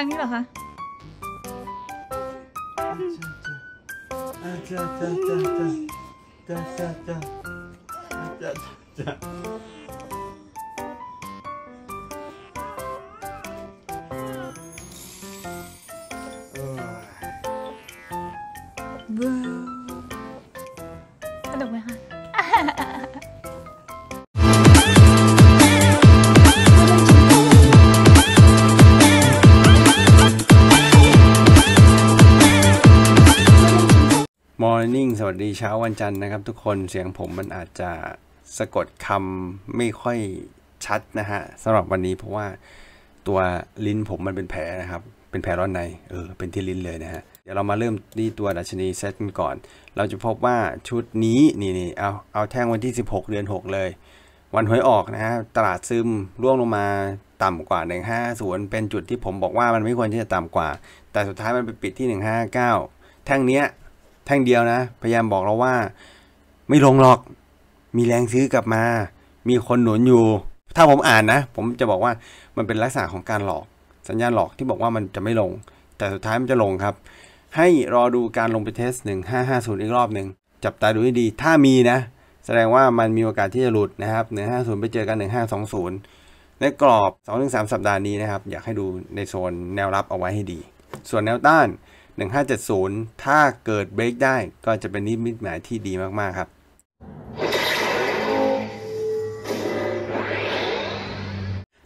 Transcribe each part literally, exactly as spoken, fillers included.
รักนี่เหรอคะสนุกไหมคะมอร์นิ่งสวัสดีเช้าวันจันทร์นะครับทุกคนเสียงผมมันอาจจะสะกดคำไม่ค่อยชัดนะฮะสำหรับวันนี้เพราะว่าตัวลิ้นผมมันเป็นแผลนะครับเป็นแผลร้อนในเออเป็นที่ลิ้นเลยนะฮะเดี๋ยวเรามาเริ่มที่ตัวดัชนีเซตกันก่อนเราจะพบว่าชุดนี้นี่นี่เอาเอาแท่งวันที่สิบหกเดือนหกเลยวันหวยออกนะฮะตลาดซึมร่วงลงมาต่ำกว่าหนึ่งห้าศูนย์เป็นจุดที่ผมบอกว่ามันไม่ควรที่จะต่ำกว่าแต่สุดท้ายมันไปปิดที่หนึ่งห้าเก้าแท่งเนี้ยแท่งเดียวนะพยายามบอกเราว่าไม่ลงหรอกมีแรงซื้อกลับมามีคนหนุนอยู่ถ้าผมอ่านนะผมจะบอกว่ามันเป็นลักษณะของการหลอกสัญญาณหลอกที่บอกว่ามันจะไม่ลงแต่สุดท้ายมันจะลงครับให้รอดูการลงไปเทสหนึ่งห้าห้าศูนย์อีกรอบหนึ่งจับตาดูให้ดีถ้ามีนะแสดงว่ามันมีโอกาสที่จะหลุดนะครับหนึ่งห้าศูนย์ไปเจอกันหนึ่งห้าสองศูนย์ในกรอบ สองถึงสาม สัปดาห์นี้นะครับอยากให้ดูในโซนแนวรับเอาไว้ให้ดีส่วนแนวต้านหนึ่งห้าเจ็ดศูนย์ถ้าเกิดเบรกได้ก็จะเป็นนิมิตหมายที่ดีมากๆครับ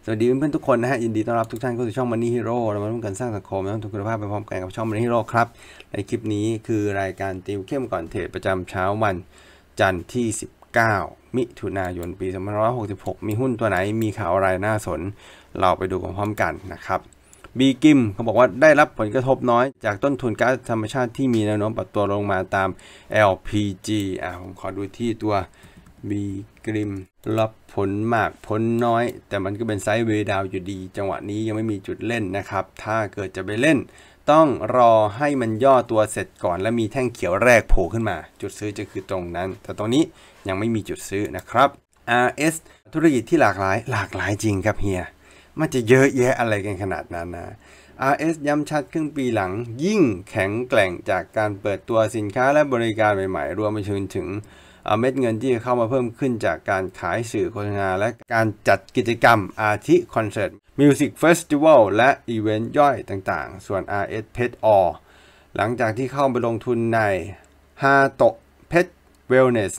สวัสดีเพื่อนๆทุกคนนะฮะยินดีต้อนรับทุกท่านเข้าสู่ช่อง Money Hero เรามาร่วมกันสร้างสังคมและทุนคุณภาพไปพร้อมกันกับช่อง Money Hero ครับในคลิปนี้คือรายการติวเข้มก่อนเทรดประจำเช้าวันจันทร์ที่สิบเก้ามิถุนายนปีสองพันห้าร้อยหกสิบหกมีหุ้นตัวไหนมีข่าวอะไรน่าสนเราไปดูกันพร้อมกันนะครับบีกิมเขาบอกว่าได้รับผลกระทบน้อยจากต้นทุนก๊าซธรรมชาติที่มีแนวโน้มปรับตัวลงมาตาม แอล พี จี อ่ะผมขอดูที่ตัวบีกิมรับผลมากผลน้อยแต่มันก็เป็นไซด์เวย์ดาวอยู่ดีจังหวะนี้ยังไม่มีจุดเล่นนะครับถ้าเกิดจะไปเล่นต้องรอให้มันย่อตัวเสร็จก่อนและมีแท่งเขียวแรกโผล่ขึ้นมาจุดซื้อจะคือตรงนั้นแต่ตรงนี้ยังไม่มีจุดซื้อนะครับ อาร์ เอส ธุรกิจที่หลากหลายหลากหลายจริงครับเฮียมันจะเยอะแยะอะไรกันขนาดนั้นนะ อาร์ เอส ย้ำชัดครึ่งปีหลังยิ่งแข็งแกร่งจากการเปิดตัวสินค้าและบริการใหม่ๆรวมไปถึงถึงเม็ดเงินที่เข้ามาเพิ่มขึ้นจากการขายสื่อโฆษณาและการจัดกิจกรรมอาทิคอนเสิร์ตมิวสิกเฟสติวัลและอีเวนต์ย่อยต่างๆส่วน อาร์ เอส Pet All หลังจากที่เข้าไปลงทุนในฮาโตะ Pet Wellness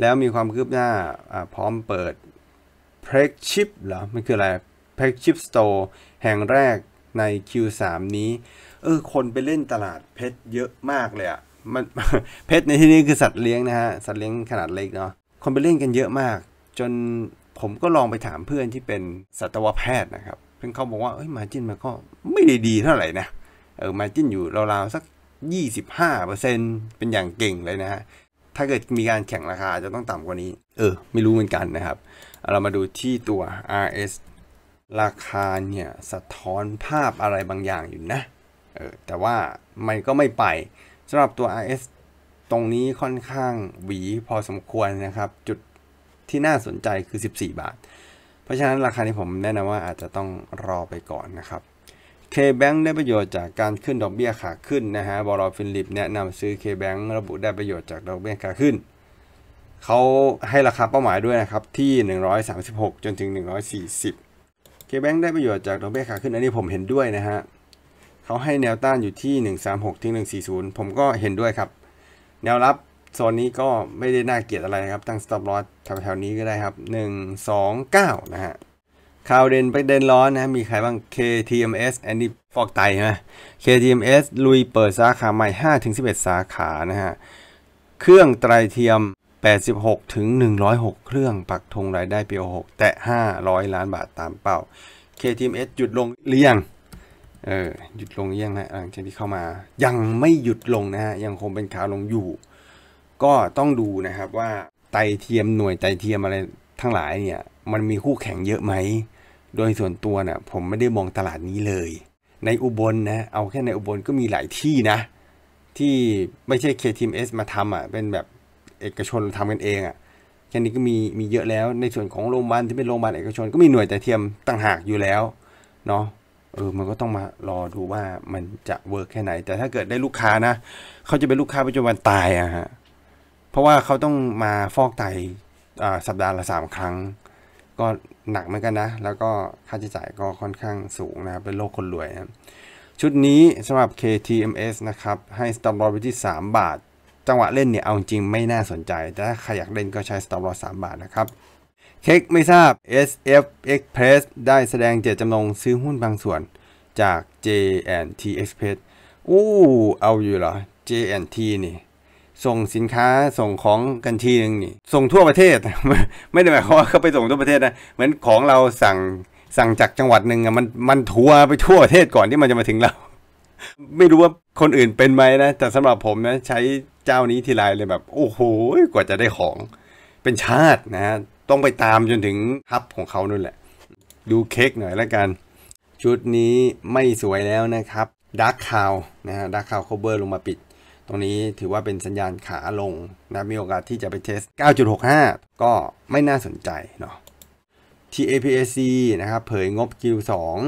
แล้วมีความคืบหน้าพร้อมเปิด Flagship เหรอมันคืออะไรแพ็กชิปสโตร์แห่งแรกใน คิว สาม นี้เออคนไปเล่นตลาดเพชรเยอะมากเลยอะมันเพชรในที่นี้คือสัตว์เลี้ยงนะฮะสัตว์เลี้ยงขนาดเล็กเนาะคนไปเล่นกันเยอะมากจนผมก็ลองไปถามเพื่อนที่เป็นสัตวแพทย์นะครับเพื่อนเขาบอกว่าเอ้ยมาจิ้นมันก็ไม่ได้ดีเท่าไหร่นะเออมาจิ้นอยู่ราวๆสัก ยี่สิบห้าเปอร์เซ็นต์ เป็นอย่างเก่งเลยนะฮะถ้าเกิดมีการแข่งราคาจะต้องต่ำกว่านี้เออไม่รู้เหมือนกันนะครับเรามาดูที่ตัว อาร์ เอสราคาเนี่ยสะท้อนภาพอะไรบางอย่างอยู่นะเออแต่ว่ามันก็ไม่ไปสำหรับตัว อาร์ เอส ตรงนี้ค่อนข้างหวีพอสมควรนะครับจุดที่น่าสนใจคือสิบสี่บาทเพราะฉะนั้นราคานี้ผมแนะนำว่าอาจจะต้องรอไปก่อนนะครับ K-Bank ได้ประโยชน์จากการขึ้นดอกเบี้ยขาขึ้นนะฮะบล.ฟิลิปแนะนำซื้อ K-Bank ระบุได้ประโยชน์จากดอกเบี้ยขาขึ้นเขาให้ราคาเป้าหมายด้วยนะครับที่หนึ่งร้อยสามสิบหกจนถึงหนึ่งร้อยสี่สิบเคแบงค์ได้ประโยชน์จากดอกเบี้ยขาขึ้นอันนี้ผมเห็นด้วยนะฮะเขาให้แนวต้านอยู่ที่หนึ่งสามหกถึงหนึ่งสี่ศูนย์ผมก็เห็นด้วยครับแนวรับโซนนี้ก็ไม่ได้น่าเกลียดอะไรนะครับตั้ง stop loss แถวๆนี้ก็ได้ครับหนึ่งสองเก้านะฮะข่าวเด่นประเด็นร้อนนะมีใครบ้าง เค ที เอ็ม เอส อันนี้ฟอกไตนะ เค ที เอ็ม เอส ลุยเปิดสาขาใหม่ ห้าถึงสิบเอ็ด สาขานะฮะเครื่องไตรเทียมแปดสิบหกถึงหนึ่งร้อยหกเครื่องปักธงรายได้ปีหกแตะห้าร้อยล้านบาทตามเป้า เค ที เอ็ม เอส หยุดลงหรือยังเออหยุดลงหรือยังนะหลังจากที่เข้ามายังไม่หยุดลงนะฮะยังคงเป็นขาลงอยู่ก็ต้องดูนะครับว่าไตเทียมหน่วยไตเทียมอะไรทั้งหลายเนี่ยมันมีคู่แข่งเยอะไหมโดยส่วนตัวนะผมไม่ได้มองตลาดนี้เลยในอุบลนะเอาแค่ในอุบลก็มีหลายที่นะที่ไม่ใช่ เค ที เอ็ม เอส มาทำอ่ะเป็นแบบเอกชนทำกันเองอ่ะแค่นี้ก็มีมีเยอะแล้วในส่วนของโรงพยาบาลที่เป็นโรงพยาบาลเอกชนก็มีหน่วยไตเทียมต่างหากอยู่แล้วเนาะ เออมันก็ต้องมารอดูว่ามันจะเวิร์กแค่ไหนแต่ถ้าเกิดได้ลูกค้านะเขาจะเป็นลูกค้าไปจนวันตายอะฮะเพราะว่าเขาต้องมาฟอกไตอ่าสัปดาห์ละสามครั้งก็หนักเหมือนกันนะแล้วก็ค่าใช้จ่ายก็ค่อนข้างสูงนะครับเป็นโรคคนรวยนะชุดนี้สำหรับ เค ที เอ็ม เอส นะครับให้ Stop Loss ไปที่สามบาทจังหวะเล่นเนี่ยเอาจริงไม่น่าสนใจแต่ถ้าใครอยากเล่นก็ใช้ Stop Loss สามบาทนะครับเค้กไม่ทราบ เอส เอฟ Express ได้แสดงเจตจำนงซื้อหุ้นบางส่วนจาก เจ แอนด์ ที Express อู้เอาอยู่เหรอ เจ แอนด์ ที นี่ส่งสินค้าส่งของกันทีนึงนี่ส่งทั่วประเทศไม่ได้หมายความว่าเขาไปส่งทั่วประเทศนะเหมือนของเราสั่งสั่งจากจังหวัดหนึ่งอ่ะมันมันทัวร์ไปทั่วประเทศก่อนที่มันจะมาถึงเรา ไม่รู้ว่าคนอื่นเป็นไหมนะแต่สำหรับผมนะใช้เจ้านี้ทีไรเลยแบบโอ้โหกว่าจะได้ของเป็นชาตินะฮะต้องไปตามจนถึงฮับของเขานั่นแหละดูเค้กหน่อยละกันชุดนี้ไม่สวยแล้วนะครับดาร์คคาวนะฮะดาร์คคาวคัฟเวอร์ลงมาปิดตรงนี้ถือว่าเป็นสัญญาณขาลงนะมีโอกาสที่จะไปเทส เก้าจุดหกห้า ก็ไม่น่าสนใจเนาะ ที เอ พี เอ ซี นะครับเผยงบ คิว สอง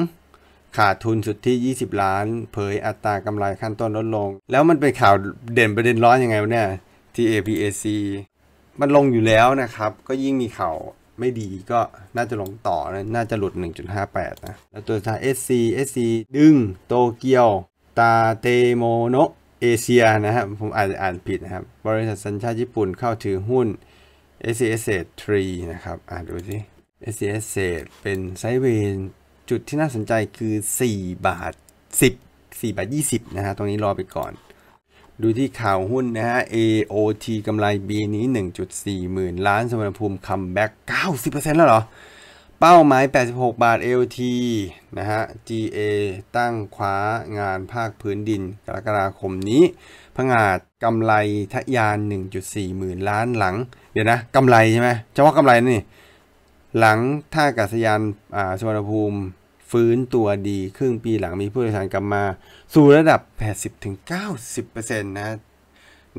ขาดทุนสุทธิที่ยี่สิบล้านเผยอัตรากำไรขั้นต้นลดลงแล้วมันเป็นข่าวเด่นประเด็นร้อนยังไงวะเนี่ย ที เอ พี เอ ซี มันลงอยู่แล้วนะครับก็ยิ่งมีข่าวไม่ดีก็น่าจะลงต่อน่าจะหลุด หนึ่งจุดห้าแปด นะแล้วตัวท้าย เอส ซี เอส ซี ดึงโตเกียวตาเตโมโนะเอเชียนะครับผมอาจจะอ่านผิดนะครับบริษัทสัญชาติญี่ปุ่นเข้าถือหุ้น เอส ซี เอส เอส สาม นะครับอ่านดูสิ เอส ซี เอส เอส เป็นไซด์เวย์จุดที่น่าสนใจคือสี่บาทสิบ สี่บาทยี่สิบนะฮะตรงนี้รอไปก่อนดูที่ข่าวหุ้นนะฮะ เอ โอ ที กำไรปีนี้ หนึ่งจุดสี่ หมื่นล้านสุวรรณภูมิคัมแบ็ก เก้าสิบเปอร์เซ็นต์ แล้วเหรอเป้าหมายแปดสิบหกบาท เอ โอ ที นะฮะ จี เอ ตั้งคว้างานภาคพื้นดินกรกฎาคมนี้ผงาดกำไรทะยาน หนึ่งจุดสี่ หมื่นล้านหลังเดี๋ยวนะกำไรใช่ไหมเฉพาะกำไรนี่หลังท่าอากาศยานสุวรรณภูมิฟื้นตัวดีครึ่งปีหลังมีผู้โดยสารกลับมาสู่ระดับ แปดสิบถึงเก้าสิบเปอร์เซ็นต์ นะ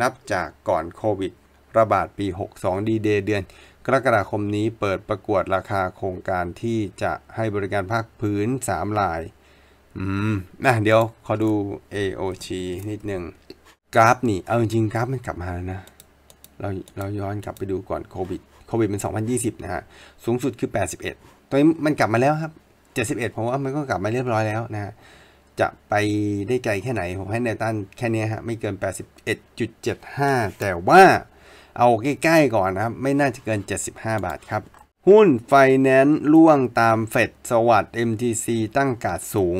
นับจากก่อนโควิดระบาดปีหกสิบสองดีเดย์เดือนกรกฎาคมนี้เปิดประกวดราคาโครงการที่จะให้บริการภาคพื้นสามรายอืมนะเดี๋ยวขอดู เอ โอ ที นิดหนึ่งกราฟนี่เอาจริงกราฟมันกลับมาแล้วนะเราเราย้อนกลับไปดูก่อนโควิดโควิดเป็นสองพันยี่สิบนะฮะสูงสุดคือแปดสิบเอ็ดตอนนี้มันกลับมาแล้วครับเจ็ดสิบเอ็ดผมว่ามันก็กลับมาเรียบร้อยแล้วนะจะไปได้ไกลแค่ไหนผมให้แนวต้านแค่นี้ฮะไม่เกิน แปดสิบเอ็ดจุดเจ็ดห้า แต่ว่าเอาใกล้ๆก่อนนะครับไม่น่าจะเกินเจ็ดสิบห้าบาทครับหุ้นไฟแนนซ์ล่วงตามเฟดสวัสด์ เอ็ม ที ซี ตั้งการ์ดสูง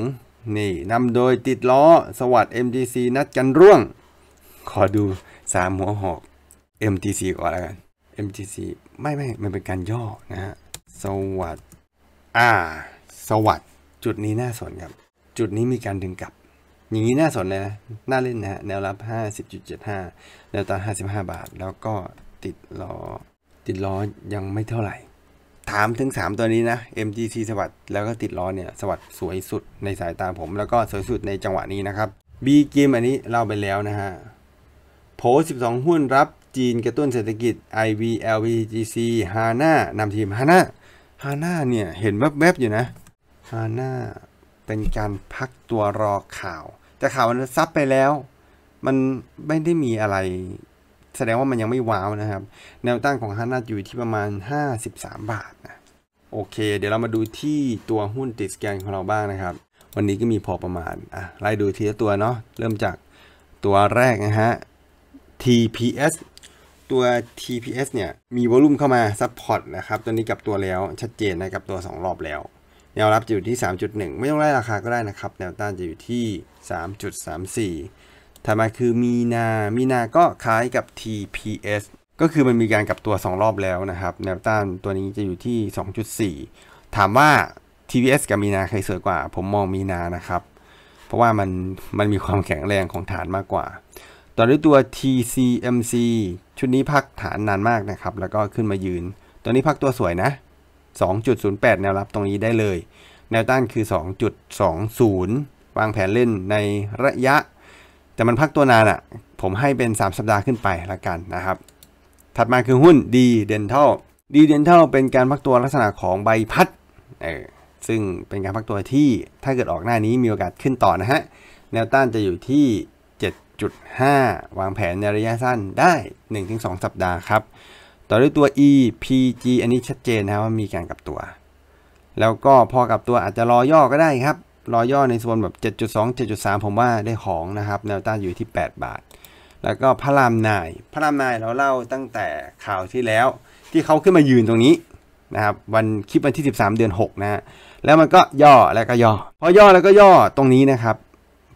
นี่นำโดยติดล้อสวัสด์ เอ็ม ที ซี นัดกันร่วงขอดูสามหัวหอก เอ็ม ที ซี ก่อนแล้วกัน เอ็ม ที ซี ไม่ไม่มันเป็นการย่อนะฮะสวัสด์อ่าสวัสด์จุดนี้น่าสนครับจุดนี้มีการดึงกลับอย่างนี้น่าสนเลยนะน่าเล่นนะฮะแนวรับ ห้าสิบจุดเจ็ดห้า แนวต้านห้าสิบห้าบาทแล้วก็ติดล้อติดล้อยังไม่เท่าไหร่ถามถึงสามตัวนี้นะ เอ็ม ที ซี สวัสด์แล้วก็ติดล้อเนี่ยสวัสด์สวยสุดในสายตาผมแล้วก็สวยสุดในจังหวะนี้นะครับ B กิมอันนี้เล่าไปแล้วนะฮะโผล่สิบสองหุ้นรับจีนกระตุ้นเศรษฐกิจ ไอ วี แอล พี จี ซี ฮาน่านำทีมฮาน่าฮาน่าเนี่ยเห็นแวบๆอยู่นะฮาน่าเป็นการพักตัวรอข่าวแต่ข่าวมันซับไปแล้วมันไม่ได้มีอะไรแสดงว่ามันยังไม่ว้าวนะครับแนวตั้งของฮาน่าอยู่ที่ประมาณห้าสิบสามบาทนะโอเคเดี๋ยวเรามาดูที่ตัวหุ้นติดสแกนของเราบ้างนะครับวันนี้ก็มีพอประมาณอ่ะไล่ดูทีละตัวเนาะเริ่มจากตัวแรกนะฮะ ที พี เอส ตัว ที พี เอส เนี่ยมีวอลุ่มเข้ามาซัพพอร์ตนะครับตัวนี้กับตัวแล้วชัดเจนนะกับตัวสองรอบแล้วแนวรับจะอยู่ที่ สามจุดหนึ่ง ไม่ต้องไล่ราคาก็ได้นะครับแนวต้านจะอยู่ที่ สามจุดสามสี่ ถัดมาคือมีนามีนาก็คล้ายกับ ที พี เอส ก็คือมันมีการกลับตัวสองรอบแล้วนะครับแนวต้านตัวนี้จะอยู่ที่ สองจุดสี่ ถามว่า ที พี เอส กับมีนาใครสวยกว่าผมมองมีนานะครับเพราะว่ามันมันมีความแข็งแรงของฐานมากกว่าต่อด้วยตัว ที ซี เอ็ม ซี ชุดนี้พักฐานนานมากนะครับแล้วก็ขึ้นมายืนตัวนี้พักตัวสวยนะสองจุดศูนย์แปด แนวรับตรงนี้ได้เลยแนวต้านคือ สองจุดสองศูนย์ วางแผนเล่นในระยะแต่มันพักตัวนานอ่ะผมให้เป็นสามสัปดาห์ขึ้นไปละกันนะครับถัดมาคือหุ้น D Dental D Dental เป็นการพักตัวลักษณะของใบพัดเออ ซึ่งเป็นการพักตัวที่ถ้าเกิดออกหน้านี้มีโอกาสขึ้นต่อนะฮะแนวต้านจะอยู่ที่ เจ็ดจุดห้า วางแผนในระยะสั้นได้ หนึ่งถึงสอง สัปดาห์ครับต่อด้วยตัว อี พี จี อันนี้ชัดเจนนะว่ามีการกลับตัวแล้วก็พอกลับตัวอาจจะรอย่อก็ได้ครับรอย่อในโซนแบบ เจ็ดจุดสอง เจ็ดจุดสาม ผมว่าได้ของนะครับแนวต้านอยู่ที่แปดบาทแล้วก็พระรามนายพระรามนายเราเล่าตั้งแต่ข่าวที่แล้วที่เขาขึ้นมายืนตรงนี้นะครับวันคลิปวันที่สิบสามเดือนหกนะฮะแล้วมันก็ย่อแล้วก็ย่อพอย่อแล้วก็ย่อตรงนี้นะครับ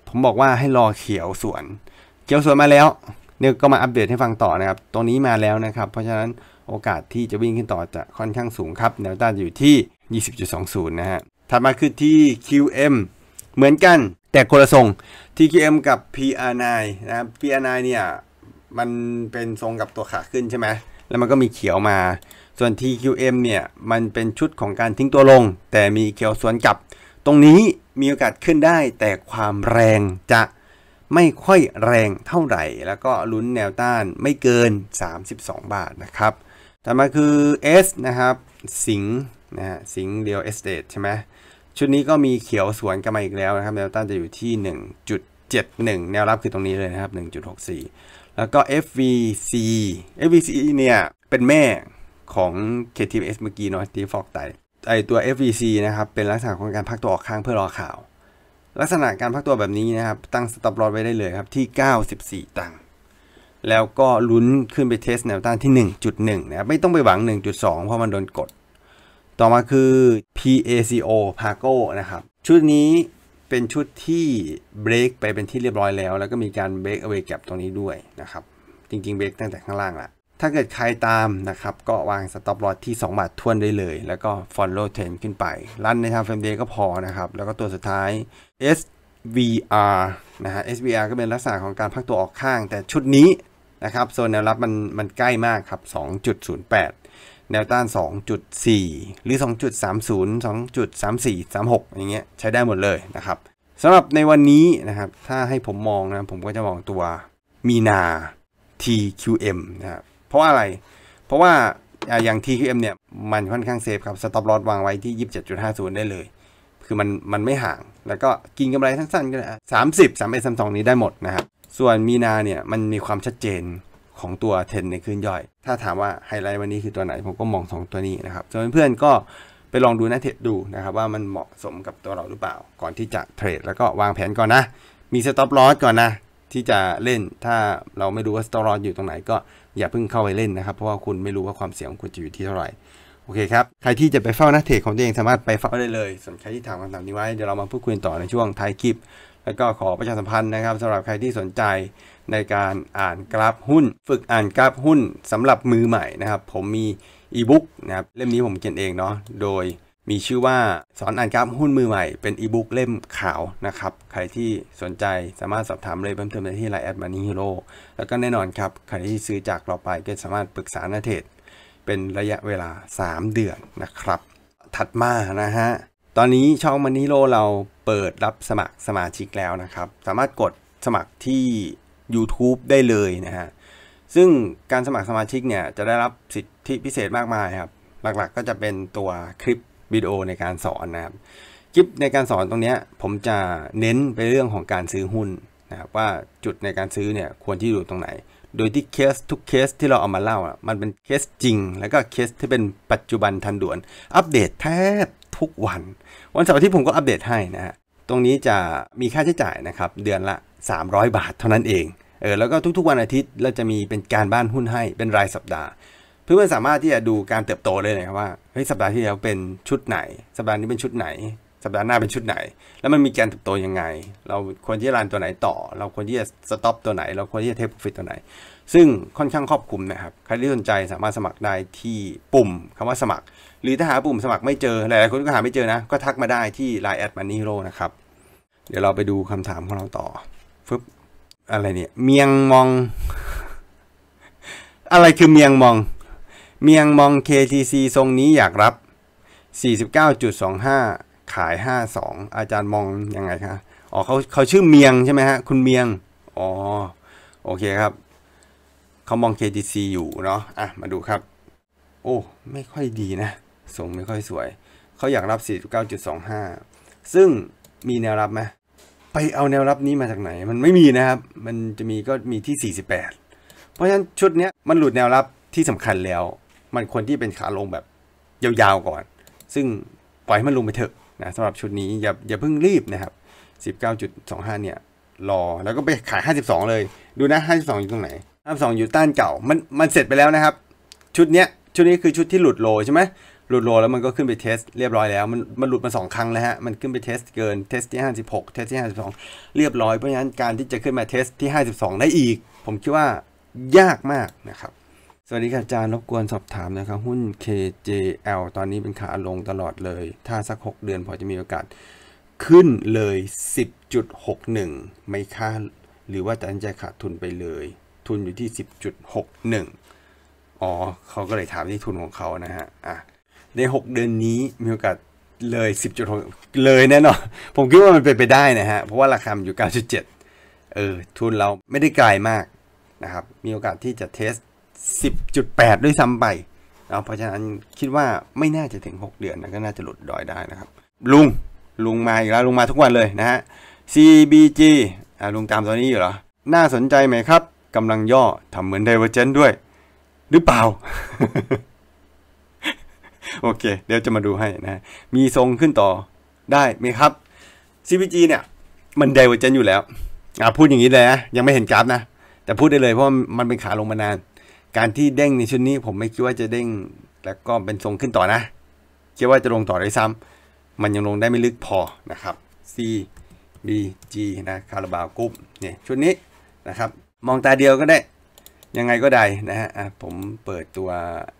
ผมบอกว่าให้รอเขียวสวนเขียวสวนมาแล้วเนี่ยก็มาอัปเดตให้ฟังต่อนะครับตรงนี้มาแล้วนะครับเพราะฉะนั้นโอกาสที่จะวิ่งขึ้นต่อจะค่อนข้างสูงครับแนวต้านอยู่ที่ ยี่สิบจุดสองศูนย์ นะฮะถัดมาคือที่ คิว เอ็ม เหมือนกันแต่คนละทรง ที คิว เอ็ม กับ พี อาร์ ไนน์ นะครับ พี อาร์ ไนน์ เนี่ยมันเป็นทรงกับตัวขาขึ้นใช่ไหมแล้วมันก็มีเขียวมาส่วน ที คิว เอ็ม เนี่ยมันเป็นชุดของการทิ้งตัวลงแต่มีเขียวสวนกลับตรงนี้มีโอกาสขึ้นได้แต่ความแรงจะไม่ค่อยแรงเท่าไหร่แล้วก็ลุ้นแนวต้านไม่เกินสามสิบสองบาทนะครับต่อมาคือ S นะครับสิงห์นะฮะสิงห์ Real Estate ใช่ไหมชุดนี้ก็มีเขียวสวนกลับมาอีกแล้วนะครับแนวต้านจะอยู่ที่ หนึ่งจุดเจ็ดหนึ่ง แนวรับคือตรงนี้เลยนะครับ หนึ่งจุดหกสี่ แล้วก็ เอฟ วี ซี เอฟ วี ซี เนี่ยเป็นแม่ของ เค ที เอส เมื่อกี้เนาะที่ฟอกไตไอตัว เอฟ วี ซี นะครับเป็นลักษณะของการพักตัวออกข้างเพื่อรอข่าวลักษณะการพักตัวแบบนี้นะครับตั้งสต็อปลอสไว้ได้เลยครับที่เก้าสิบสี่ตังค์แล้วก็ลุ้นขึ้นไปเทสแนวต้านที่ หนึ่งจุดหนึ่ง นะครับไม่ต้องไปหวัง หนึ่งจุดสอง เพราะมันโดนกดต่อมาคือ พี เอ ซี โอ Pago นะครับชุดนี้เป็นชุดที่เบรกไปเป็นที่เรียบร้อยแล้วแล้วก็มีการเบรกเอาไว้กับตรงนี้ด้วยนะครับจริงๆเบรกตั้งแต่ข้างล่างละถ้าเกิดใครตามนะครับก็วางสต็อปลอสที่สองบาทท่วนได้เลยแล้วก็ Follow Trend ขึ้นไปรันในทางเฟรมเดย์ก็พอนะครับแล้วก็ตัวสุดท้าย เอส วี อาร์ นะฮะ เอส วี อาร์ ก็เป็นลักษณะของการพักตัวออกข้างแต่ชุดนี้นะครับโซนแนวรับมันมันใกล้มากครับ สองจุดศูนย์แปด แนวต้าน สองจุดสี่ หรือ สองจุดสามศูนย์ สองจุดสามสี่ สามหก อย่างเงี้ยใช้ได้หมดเลยนะครับสำหรับในวันนี้นะครับถ้าให้ผมมองนะผมก็จะมองตัวมีนา ที คิว เอ็ม นะครับเพราะอะไรเพราะว่าอย่าง ที คิว เอ็ม เนี่ยมันค่อนข้างเซฟครับสต็อปลอสวางไว้ที่ ยี่สิบเจ็ดจุดห้าศูนย์ ได้เลยคือมันมันไม่ห่างแล้วก็กินกำไรสั้นๆก็ได้สามสิบ สามสิบเอ็ด สามสิบสองนี้ได้หมดนะครับส่วนมีนาเนี่ยมันมีความชัดเจนของตัวเทรนในคืนย่อยถ้าถามว่าไฮไลท์วันนี้คือตัวไหนผมก็มองสองตัวนี้นะครับส่วนเพื่อนๆก็ไปลองดูนะเทรดดูนะครับว่ามันเหมาะสมกับตัวเราหรือเปล่าก่อนที่จะเทรดแล้วก็วางแผนก่อนนะมีสต็อปลอสก่อนนะที่จะเล่นถ้าเราไม่รู้ว่าสต็อปลอสอยู่ตรงไหนก็อย่าเพิ่งเข้าไปเล่นนะครับเพราะว่าคุณไม่รู้ว่าความเสี่ยงของคุณจะอยู่ที่เท่าไหร่โอเคครับใครที่จะไปเฝ้านักเทรดของตัวเองสามารถไปเฝ้าได้เลยส่วนใครที่ถามคำถามนี้ไว้เดี๋ยวเรามาพูดคุยต่อในช่วงท้ายคลิปแล้วก็ขอประชาสัมพันธ์นะครับสำหรับใครที่สนใจในการอ่านกราฟหุ้นฝึกอ่านกราฟหุ้นสำหรับมือใหม่นะครับผมมีอีบุ๊กนะครับเล่มนี้ผมเขียนเองเนาะโดยมีชื่อว่าสอนอ่านกราฟหุ้นมือใหม่เป็นอีบุ๊กเล่มขาวนะครับใครที่สนใจสามารถสอบถามเลยเพิ่มเติมได้ที่ไลน์ แอท มันนี่ฮีโร่ แล้วก็แน่นอนครับใครที่ซื้อจากเราไปก็สามารถปรึกษานักเทรดเป็นระยะเวลาสามเดือนนะครับถัดมานะฮะตอนนี้ช่องมันนี่โลเราเปิดรับสมัครสมาชิกแล้วนะครับสามารถกดสมัครที่ ยูทูบ ได้เลยนะฮะซึ่งการสมัครสมาชิกเนี่ยจะได้รับสิทธิพิเศษมากมายครับหลักๆ ก, ก็จะเป็นตัวคลิปวิดีโอในการสอนนะครับคลิปในการสอนตรงนี้ผมจะเน้นไปเรื่องของการซื้อหุ้นนะครับว่าจุดในการซื้อเนี่ยควรที่อยู่ตรงไหนโดยที่เคสทุกเคสที่เราเอามาเล่าอ่ะมันเป็นเคสจริงแล้วก็เคสที่เป็นปัจจุบันทันด่วนอัปเดตแทบทุกวันวันเสาร์ที่ผมก็อัปเดตให้นะฮะตรงนี้จะมีค่าใช้จ่ายนะครับเดือนละสามร้อยบาทเท่านั้นเองเออแล้วก็ทุกๆวันอาทิตย์เราจะมีเป็นการบ้านหุ้นให้เป็นรายสัปดาห์เพื่อนๆสามารถที่จะดูการเติบโตได้เลยครับว่าเฮ้ยสัปดาห์ที่แล้วเป็นชุดไหนสัปดาห์นี้เป็นชุดไหนสัปดาห์หน้าเป็นชุดไหนแล้วมันมีการเติบโตยังไงเราควรที่จะรันตัวไหนต่อเราควรที่จะสต็อปตัวไหนเราควรที่จะเทคโปรฟิตตัวไหนซึ่งค่อนข้างครอบคลุมนะครับใครที่สนใจสามารถสมัครได้ที่ปุ่มคำว่าสมัครหรือถ้าหาปุ่มสมัครไม่เจอหลายๆคนก็หาไม่เจอนะก็ทักมาได้ที่ ไลน์ แอท มันนี่ฮีโร่ นะครับเดี๋ยวเราไปดูคำถามของเราต่อฟึบอะไรเนี่ยเมียงมองอะไรคือเมียงมองเมียงมอง เค ที ซี ทรงนี้อยากรับ สี่สิบเก้าจุดสองห้าขายห้าสิบสองอาจารย์มองยังไงคะอ๋อเขาเขาชื่อเมียงใช่ไหมฮะคุณเมียงอ๋อโอเคครับเขามอง เค ที ซี อยู่เนาะอ่ะมาดูครับโอ้ไม่ค่อยดีนะทรงไม่ค่อยสวยข เขาอยากรับ สี่สิบเก้าจุดสองห้า ซึ่งมีแนวรับไหมไปเอาแนวรับนี้มาจากไหนมันไม่มีนะครับมันจะมีก็มีที่ สี่สิบแปดเพราะฉะนั้นชุดนี้มันหลุดแนวรับที่สำคัญแล้วมันควรที่เป็นขาลงแบบยาวๆก่อนซึ่งปล่อยให้มันลงไปเถอะนะสำหรับชุดนี้อย่าอย่าเพิ่งรีบนะครับ สิบเก้าจุดสองห้า เนี่ยรอแล้วก็ไปขายห้าสิบสองเลยดูนะห้าสิบสองอยู่ตรงไหนห้าสิบสองอยู่ต้านเก่ามันมันเสร็จไปแล้วนะครับชุดเนี้ยชุดนี้คือชุดที่หลุดโลใช่ไหมหลุดโลแล้วมันก็ขึ้นไปเทสเรียบร้อยแล้วมันมันหลุดมาสองครั้งแล้วฮะมันขึ้นไปเทสเกินเทสที่ห้าสิบหกเทสที่ห้าสิบสองเรียบร้อยเพราะฉะนั้นการที่จะขึ้นมาเทสที่ห้าสิบสองได้อีกผมคิดว่ายากมากนะครับสวัสดีครับอาจารย์รบกวนสอบถามนะครับหุ้น เค เจ แอล ตอนนี้เป็นขาลงตลอดเลยถ้าสักหกเดือนพอจะมีโอกาสขึ้นเลย สิบจุดหกหนึ่ง ไม่ค่าหรือว่าตัดสินใจขาดทุนไปเลยทุนอยู่ที่ สิบจุดหกหนึ่ง อ๋อเขาก็เลยถามที่ทุนของเขานะฮะอ่ะในหกเดือนนี้มีโอกาสเลย สิบจุดหก เลยแน่นอนผมคิดว่ามันเป็นไปได้นะฮะเพราะว่าราคาอยู่ เก้าจุดเจ็ด เออทุนเราไม่ได้ไกลมากนะครับมีโอกาสที่จะเทส สิบจุดแปด ด้วยซ้ำไปเอาเพราะฉะนั้นคิดว่าไม่น่าจะถึงหกเดือนนะก็น่าจะหลุดดอยได้นะครับลุงลุงมาอีกแล้วลุงมาทุกวันเลยนะฮะ ซี บี จี อ่าลุงตามตัวนี้อยู่เหรอน่าสนใจไหมครับกำลังย่อทำเหมือน Divergent ด้วยหรือเปล่า โอเคเดี๋ยวจะมาดูให้นะมีทรงขึ้นต่อได้ไหมครับ ซี บี จี เนี่ยมัน Divergent อยู่แล้วอ่าพูดอย่างนี้เลยนะยังไม่เห็นกราฟนะแต่พูดได้เลยเพราะมันเป็นขาลงมานานการที่เด้งในชุดนี้ผมไม่คิดว่าจะเด้งแล้วก็เป็นทรงขึ้นต่อนะคิดว่าจะลงต่อได้ซ้ำมันยังลงได้ไม่ลึกพอนะครับ ซี บี จี นะคาราบาวกรุ๊ปเนี่ยชุดนี้นะครับมองตาเดียวก็ได้ยังไงก็ได้นะฮะผมเปิดตัว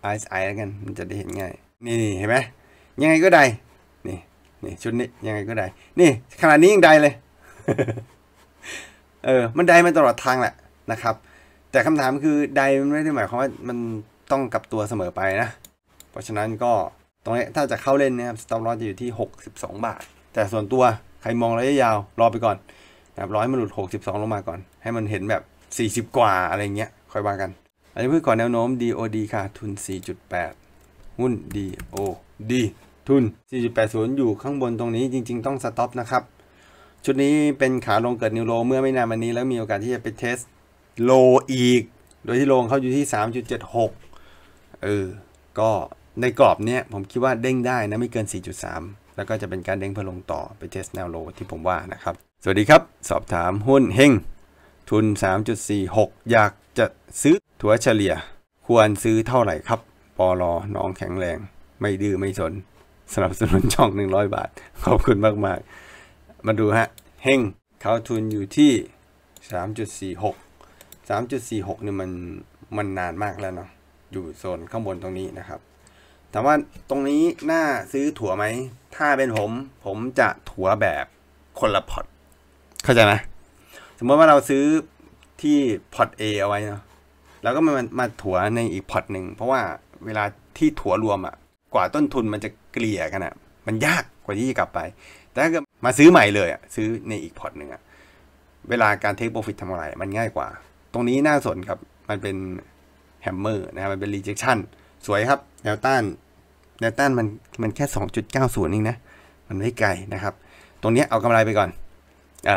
อาร์ เอส ไอ แล้วกันมันจะได้เห็นง่ายนี่เห็นไหมยังไงก็ได้นี่นี่ชุดนี้ยังไงก็ได้นี่ขนาดนี้ยังได้เลย เออมันได้มาตลอดทางแหละนะครับแต่คำถามคือได้มันไม่ได้หมายความว่ามันต้องกลับตัวเสมอไปนะเพราะฉะนั้นก็ตรงนี้ถ้าจะเข้าเล่นนะครับ stop loss จะอยู่ที่หกสิบสองบาทแต่ส่วนตัวใครมองระยะยาวรอไปก่อนนะครับร้อยมันหลุดหกสิบสองลงมาก่อนให้มันเห็นแบบสี่สิบกว่าอะไรเงี้ยค่อยว่ากันอันนี้เพื่อก่อนแนวโน้ม ดี โอ ดี ค่ะทุน สี่จุดแปด หุ้น ดี โอ ดี ทุน สี่จุดแปดศูนย์ อยู่ข้างบนตรงนี้จริงๆต้อง stop นะครับชุดนี้เป็นขาลงเกิดนิวโลเมื่อไม่นานมานี้แล้วมีโอกาสที่จะไปเทสโลอีกโดยที่โลงเขาอยู่ที่ สามจุดเจ็ดหก เออก็ในกรอบเนี้ยผมคิดว่าเด้งได้นะไม่เกิน สี่จุดสาม แล้วก็จะเป็นการเด้งเพื่อลงต่อไปเทสแนวโลที่ผมว่านะครับสวัสดีครับสอบถามหุ้นเฮงทุน สามจุดสี่หก อยากจะซื้อถัวเฉลี่ยควรซื้อเท่าไหร่ครับปลอน้องแข็งแรงไม่ดื้อไม่สนสนับสนุนช่องหนึ่งร้อยบาทขอบคุณมากมากมาดูฮะเฮงเขาทุนอยู่ที่ สามจุดสี่หก สามจุดสี่หก เนี่ยมันมันนานมากแล้วเนาะอยู่โซนข้างบนตรงนี้นะครับถามว่าตรงนี้น่าซื้อถั่วไหมถ้าเป็นผมผมจะถั่วแบบคนละพอร์ตเข้าใจไหมสมมติว่าเราซื้อที่พอร์ต A เอาไว้เนาะแล้วก็มามาถั่วในอีกพอร์ตหนึ่งเพราะว่าเวลาที่ถั่วรวมอะกว่าต้นทุนมันจะเกลี่ยกันอะมันยากกว่าที่จะกลับไปแต่ถ้ามาซื้อใหม่เลยอะซื้อในอีกพอร์ตหนึ่งอะเวลาการเทคโปรฟิตทำอะไรมันง่ายกว่าตรงนี้น่าสนครับมันเป็นแฮมเมอร์นะครับมันเป็นรีเจคชั่นสวยครับแนวต้านแนวต้านมันมันแค่ สองจุดเก้าศูนย์ นี่นะมันไม่ไกลนะครับตรงนี้เอากำไรไปก่อนอ่า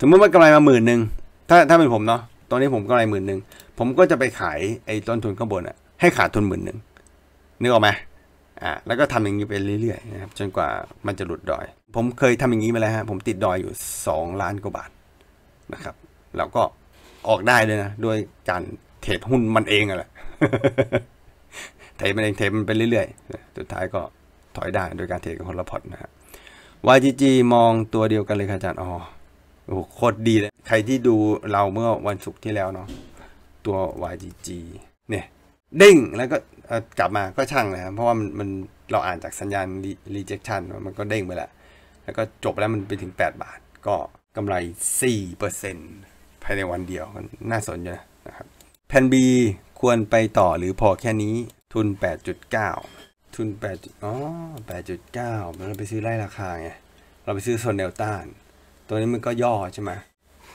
สมมติว่ากำไรมาหมื่นหนึ่งถ้าถ้าเป็นผมเนาะตอนนี้ผมกำไรหมื่นหนึ่งผมก็จะไปขายไอ้ต้นทุนข้างบนอะให้ขาดทุนหมื่นหนึ่งนึกออกไหมอ่าแล้วก็ทำอย่างนี้ไปเรื่อยๆนะครับจนกว่ามันจะหลุดดอยผมเคยทำอย่างนี้มาแล้วฮะผมติดดอยอยู่สองล้านกว่าบาทนะครับแล้วก็ออกได้เลยนะโดยการเทรดหุ้นมันเองอะแหละ เทมันเองเทมันไปเรื่อยๆสุดท้ายก็ถอยได้โดยการเทกับคนละพอร์ตนะฮะ วาย จี จี มองตัวเดียวกันเลยครับอาจารย์อ๋อโอ้โหโคตรดีเลยใครที่ดูเราเมื่อวันศุกร์ที่แล้วเนาะตัว วาย จี จี เนี่ยเด้งแล้วก็กลับมาก็ช่างเลยครับเพราะว่ามันมันเราอ่านจากสัญญาณ รีเจคชั่น มันก็เด้งไปแล้วแล้วก็จบแล้วมันไปถึงแปดบาทก็กำไร สี่เปอร์เซ็นต์ ภายในวันเดียวน่าสนใจนะครับแผน B ควรไปต่อหรือพอแค่นี้ทุน แปดจุดเก้า ทุน แปด อ๋อ แปดจุดเก้า เราไปซื้อไล่ราคาไงเราไปซื้อโซนแนวต้านตัวนี้มันก็ย่อใช่ไหม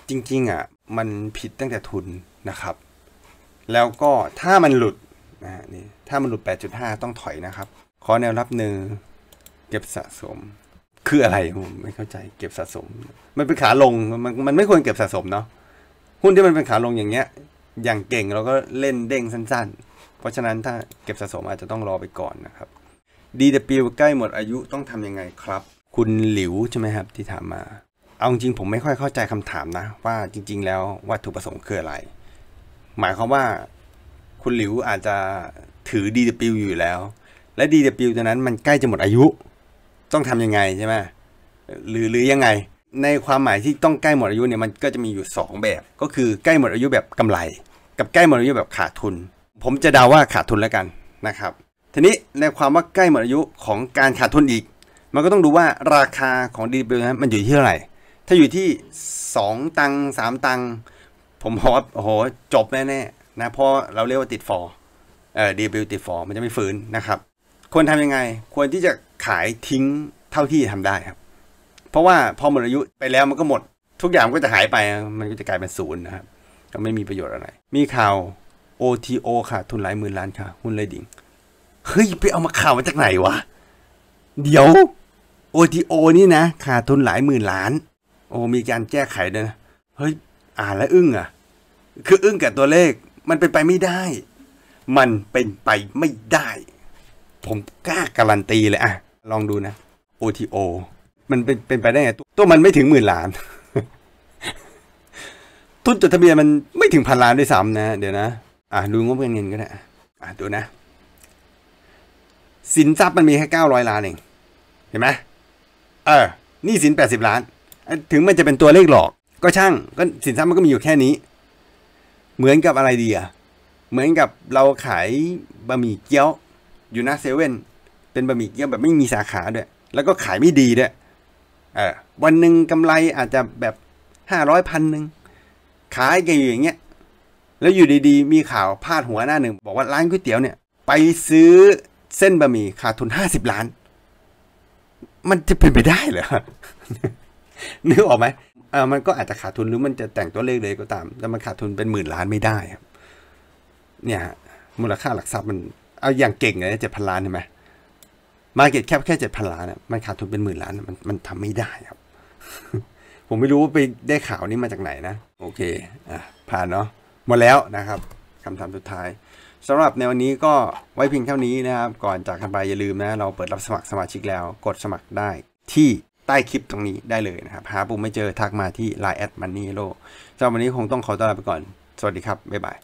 จริงๆอ่ะมันผิดตั้งแต่ทุนนะครับแล้วก็ถ้ามันหลุดนะนี่ถ้ามันหลุด แปดจุดห้า ต้องถอยนะครับขอแนวรับหนึ่ง เก็บสะสมคืออะไรผมไม่เข้าใจเก็บสะสมมันเป็นขาลงมันมันไม่ควรเก็บสะสมเนาะหุ้นที่มันเป็นขาลงอย่างเงี้ยอย่างเก่งเราก็เล่นเด้งสั้นๆเพราะฉะนั้นถ้าเก็บสะสมอาจจะต้องรอไปก่อนนะครับ ดี ดับเบิลยู ใกล้หมดอายุต้องทำยังไงครับคุณหลิวใช่ไหมครับที่ถามมาเอาจริงผมไม่ค่อยเข้าใจคำถามนะว่าจริงๆแล้ววัตถุประสงค์คืออะไรหมายความว่าคุณหลิวอาจจะถือ ดี ดับเบิลยู อยู่แล้วและ ดี ดับเบิลยู ตัวนั้นมันใกล้จะหมดอายุต้องทำยังไงใช่ไหมหรือหรือยังไงในความหมายที่ต้องใกล้หมดอายุเนี่ยมันก็จะมีอยู่สองแบบก็คือใกล้หมดอายุแบบกำไรกับใกล้หมดอายุแบบขาดทุนผมจะเดาว่าขาดทุนแล้วกันนะครับทีนี้ในความว่าใกล้หมดอายุของการขาดทุนอีกมันก็ต้องดูว่าราคาของ ดี ดับเบิลยู นั้นมันอยู่ที่เท่าไหร่ถ้าอยู่ที่สองตังค์สามตังค์ผมบอกว่าโอ้โหจบแน่ๆนะเพราะเราเรียกว่าติดฟอร์เอ่อ ดี ดับเบิลยู ติดฟอร์มันจะไม่ฟื้นนะครับควรทำยังไงควรที่จะขายทิ้งเท่าที่ทำได้ครับเพราะว่าพอหมดอายุไปแล้วมันก็หมดทุกอย่างก็จะหายไปมันก็จะกลายเป็นศูนย์นะครับก็ไม่มีประโยชน์อะไรมีข่าว โอ ที โอ ค่ะทุนหลายหมื่นล้านค่ะหุ้นเลยดิ่งเฮ้ยไปเอามาข่าวมาจากไหนวะเดี๋ยว โอ ที โอ นี่นะขาดทุนหลายหมื่นล้านโอ้มีการแก้ไขด้วยนะเฮ้ยอ่านแล้วอึ้งอ่ะคืออึ้งกับตัวเลขมันเป็นไปไม่ได้มันเป็นไปไม่ได้ผมกล้าการันตีเลยอะลองดูนะ โอ ที โอ มันเป็นเป็นไปได้ไงตัวมันไม่ถึงหมื่นล้าน ทุนจดทะเบียนมันไม่ถึงพันล้านด้วยซ้ำนะเดี๋ยวนะอ่ะดูงบเงินก็ได้อ่ะดูนะสินทรัพย์มันมีแค่เก้าร้อยล้านเองเห็นไหมเออนี่สินแปดสิบล้านถึงมันจะเป็นตัวเลขหลอกก็ช่างก็สินทรัพย์มันก็มีอยู่แค่นี้เหมือนกับอะไรดีอะเหมือนกับเราขายบะหมี่เกี๊ยวอยู่หน้าเซเว่นเป็นบะหมี่เกี๊ยวแบบไม่มีสาขาด้วยแล้วก็ขายไม่ดีด้วยเออวันหนึ่งกำไรอาจจะแบบห้าร้อยพันหนึ่งขายกันอยู่อย่างเงี้ยแล้วอยู่ดีๆมีข่าวพาดหัวหน้าหนึ่งบอกว่าร้านก๋วยเตี๋ยวเนี่ยไปซื้อเส้นบะหมี่ขาดทุนห้าสิบล้านมันจะเป็นไปได้เหรอ นึกออกไหมเออมันก็อาจจะขาดทุนหรือมันจะแต่งตัวเลขเลยก็ตามแต่มันขาดทุนเป็นหมื่นล้านไม่ได้ครับเนี่ยมูลค่าหลักทรัพย์มันเอาอย่างเก่งเลยเจ็ดพันล้านใช่ไหมมาเก็ตแคปแค่เจ็ดพันล้านอ่ะมันขาดทุนเป็นหมื่นล้านมันมันทำไม่ได้ครับ ผมไม่รู้ว่าไปได้ข่าวนี้มาจากไหนนะโอเคอ่ะผ่านเนาะหมดแล้วนะครับคำถามสุดท้ายสำหรับในวันนี้ก็ไว้เพียงเท่านี้นะครับก่อนจากกันไปอย่าลืมนะเราเปิดรับสมัครสมาชิกแล้วกดสมัครได้ที่ใต้คลิปตรงนี้ได้เลยนะครับหาปุ่มไม่เจอทักมาที่ ไลน์ แอท มันนี่ฮีโร่สำหรับวันนี้คงต้องขอตัวลาไปก่อนสวัสดีครับบ๊ายบาย